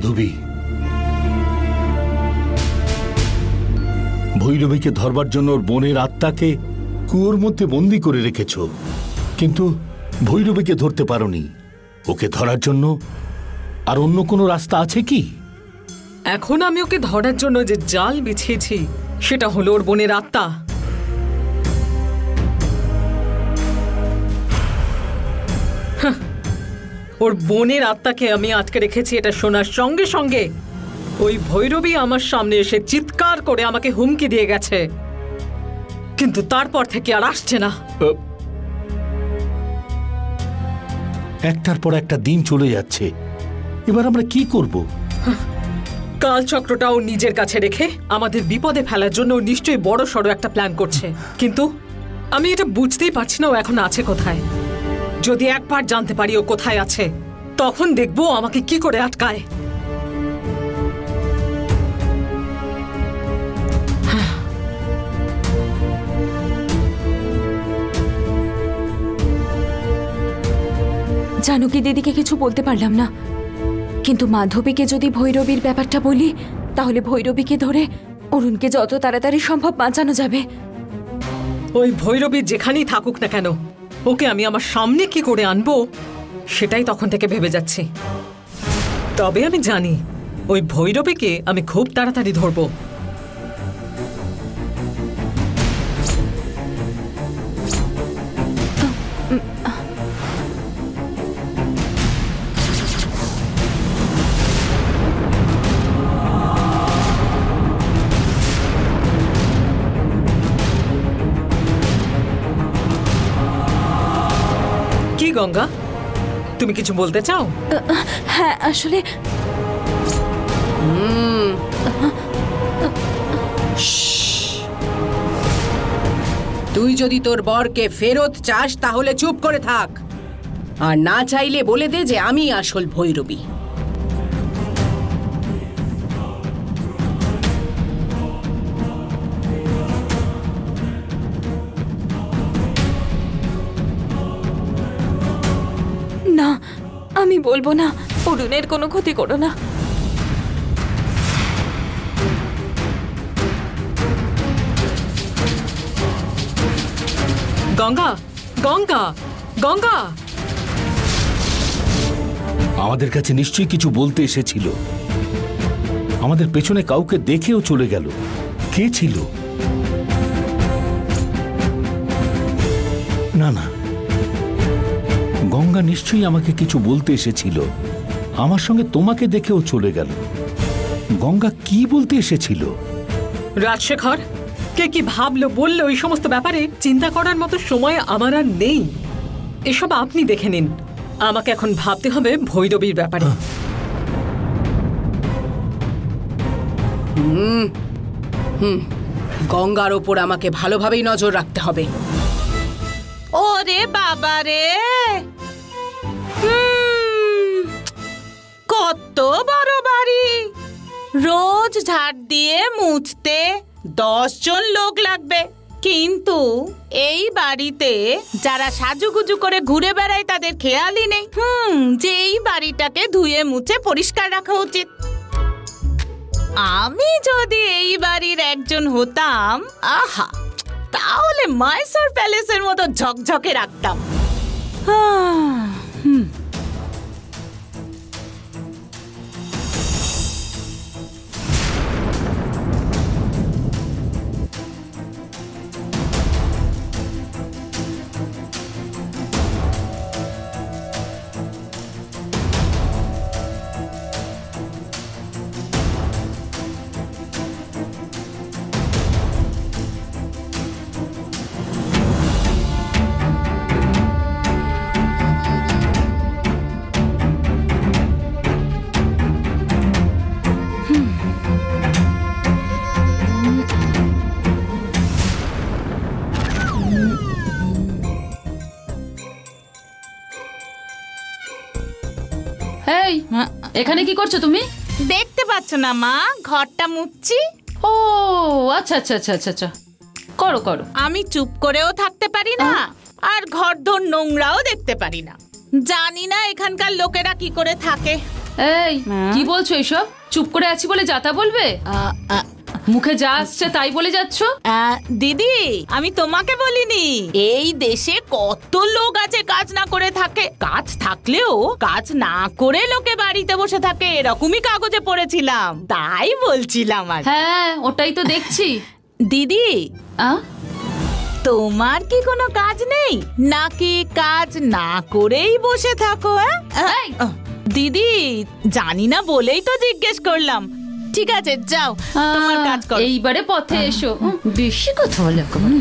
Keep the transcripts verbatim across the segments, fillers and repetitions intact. साधु भी भैरवी के धरवार जोन्नो बोनेर आत्मा के कूर मध्य बंदी करे रेखेछो किन्तु भैरवी के धरते पारोनी ओके धरार जोन्नो आर अन्य कोनो रास्ता आछे कि एखोन आमी ओके धरार जोन्नो जे जाल बिछिएछि सेटा हलो ओर बोनेर आत्मा और बोनेर आत्मा के आमी आटके रेखेछि एटा शोनार संगे संगे ওই ভৈরবী আমার সামনে এসে চিৎকার করে আমাকে হুমকি দিয়ে গেছে কিন্তু তারপর থেকে আর আসছে না। একটার পর একটা দিন চলে যাচ্ছে, এবার আমরা কি করব? কালচক্রটাও নিজের কাছে রেখে আমাদের বিপদে ফেলার জন্য নিশ্চয়ই বড় সড়ো একটা প্ল্যান করছে, কিন্তু আমি এটা বুঝতেই পারছি না ও এখন আছে কোথায়। যদি একবার জানতে পারি ও কোথায় আছে তখন দেখব আমাকে কি করে আটকায়। जानकी दीदी के किछु बोलते पारलाम ना, किन्तु माधवी के जोदी भैरवीर ब्यापारटा बोली ताहले भैरवी के धरे अरुणके जत ताड़ाताड़ी सम्भव बाँचानो जाबे। ओई भैरवी जेखानेई थाकुक ना केन ओके आमी आमार सामने कि करे आनबो सेटाई तखन थेके भेबे जाच्छि। तबे आमी जानी ओई भैरवीके आमी खूब ताड़ाताड़ी धरबो। गंगा तुम किछु बोलते चाओ? हाँ आसले तुई जोदी तोर बर के फेरत चास ताहले चुप करे थाक आर ना चाइले बोले दे जे आमी आसल भैरवी। बोलबो ना अरुणेर कोनो क्षति करो ना। गंगा गंगा गंगा আমাদের কাছে নিশ্চয়ই কিছু বলতে এসেছিল, আমাদের পেছনে কাউকে দেখেও চলে গেল, কে ছিল? না না গঙ্গা নিশ্চয়ই আমাকে কিছু বলতে এসেছিল, আমার সঙ্গে তোমাকে দেখেও চলে গেল। গঙ্গা কি বলতে এসেছিল? রাজশেখর কে কি ভাবলো বললো এই সমস্ত ব্যাপারে চিন্তা করার মতো সময় আমার আর নেই, এসব আপনি দেখে নিন। আমাকে এখন ভাবতে হবে ভৈরবীর ব্যাপারে। হুম হুম গঙ্গার ওপর আমাকে ভালোভাবেই নজর রাখতে হবে। ওরে বাবা রে কত বড় বাড়ি, রোজ ঝাড় দিয়ে মুছতে দশ জন লোক লাগবে, কিন্তু এই বাড়িতে যারা সাজুগুজু করে ঘুরে বেড়ায় তাদের খেয়ালই নেই হুম যে এই বাড়িটাকে ধুয়ে মুছে পরিষ্কার রাখা উচিত। আমি যদি এই বাড়ির একজন হতাম আহা তাহলে মাইসোর প্যালেসের মতো ঝকঝকে রাখতাম। এখানে কি করছো তুমি? দেখতে পাচ্ছ না মা ঘরটা মুছছি। ও আচ্ছা আচ্ছা আচ্ছা আচ্ছা করো করো। আমি চুপ করেও থাকতে পারি না আর ঘরদোর নোংরাও দেখতে পারি না, জানি না এখানকার লোকেরা কি করে থাকে। चुप करे आछि बोले जाता बोलबे मुखे जा आसछे ताई बोले जाच्छो दीदी आमी तोमाके बोलिनी एई देशे कतो लोक आछे काज ना करे थाके काज थाकलेओ काज ना करे लोके बाड़ीते बसे थाके एरकमई कागजे पड़ेछिलाम ताई बोलछिलाम आर हाँ ओटाई तो देखछि दीदी आ তোমার কি কোনো কাজ নেই নাকি কাজ না করেই বসে থাকো হ্যাঁ দিদি জানি না বলেই তো জিজ্ঞেস করলাম ঠিক আছে যাও তোমার কাজ করো এইবারে পথে এসো বেশি কথা বলো কেমন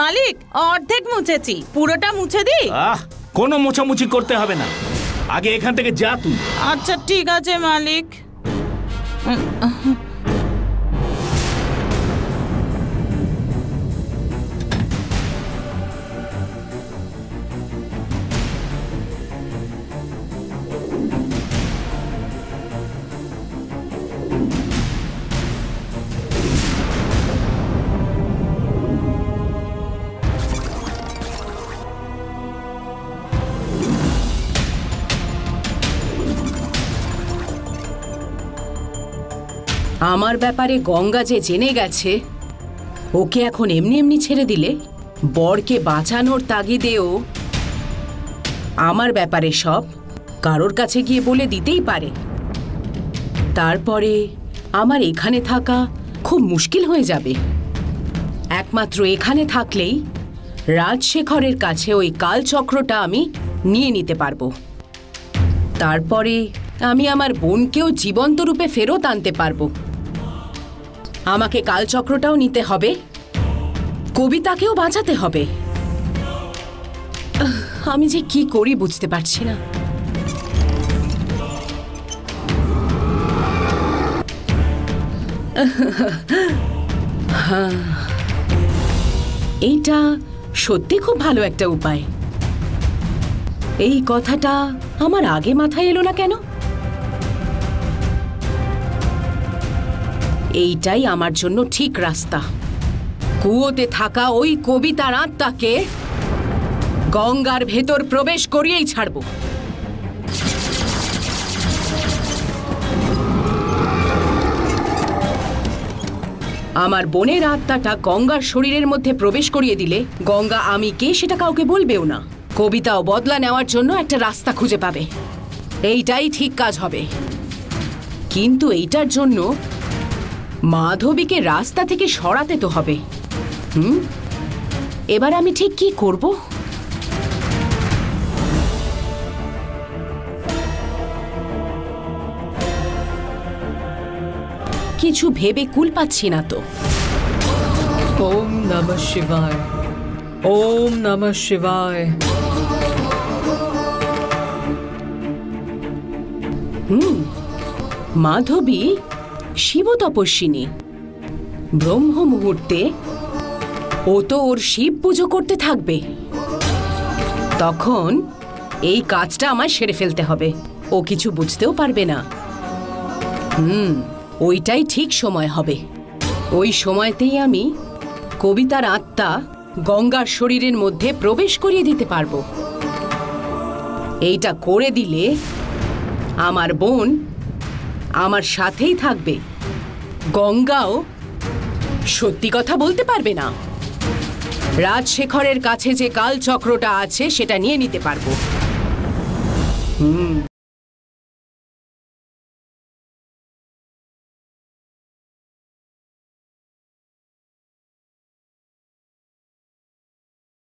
मालिक अर्धेक मुछेছি পুরোটা মুছে দি কোনো মোছামুছি করতে হবে না आगे एखान থেকে যা তুই अच्छा ठीक আছে मालिक आमार ब्यापारे गंगा जे जेने गेछे ओके एखोन एमनि एमनि छेड़े दिले बरके बाँचानोर तागिदेओ आमार ब्यापारे सब कारोर काछे गिये बोले दितेई पारे तारपरे आमार एखाने थाका खूब मुश्किल हये जाबे एकमात्र एखाने थाकलेई राजशेखरेर काछे ओई कालचक्रटा आमी निये निते पारबो तारपरे आमी आमार बोनकेओ जीवन्त रूपे फेरत आनते पारबो আমাকে কালচক্রটাও নিতে হবে কবিতাকেও বাঁচাতে হবে। आमी जे की कोरी बुझते पारछी ना। हाँ एटा सत्यि खूब भालो एकटा उपाय। एई कथाटा आमार आगे माथाय एलो ना केन? एइटाई आमार जोन्नो ठीक रास्ता। कूओते थाका ओई कबितार आत्माके गंगार भेतर प्रवेश करिएई छाड़बो। आमार बोनेर आत्माटा गंगार शरीरेर मध्य प्रवेश करिए दिले गंगा आमी के सेटा काउके बोलबेओ ना। कबिताओ बदला नेওয়ার জন্য একটা রাস্তা খুঁজে পাবে। এইটাই ঠিক কাজ হবে। কিন্তু এইটার জন্য মাধবীকে রাস্তা থেকে সরাতে তো হবে। হুম এবার আমি ঠিক কি করব? কিছু ভেবে কুল পাচ্ছি না তো। ওম নমঃ শিবায়। ওম নমঃ শিবায়। माधवी शिव तपस्विनी ब्रह्म मुहूर्ते ओ तो और शिव पुजो करते थाकबे। तखन एई काजटा आमार सेरे फेलते हबे। ओ किछु बुझतेओ पारबे ना। हम्म ओइटाई ठीक समय हबे। ओई समयतेई आमी कबितार आत्मा गंगार शरीरेर मध्य प्रवेश करिये दिते पारबो। एइटा करे दिले आमार बोन आमार साथेई थाकबे। गंगाओ सत्यि कथा बोलते पारबे ना। राजशेखरेर काछे जे कालचक्रटा आछे सेटा निये निते पारबो।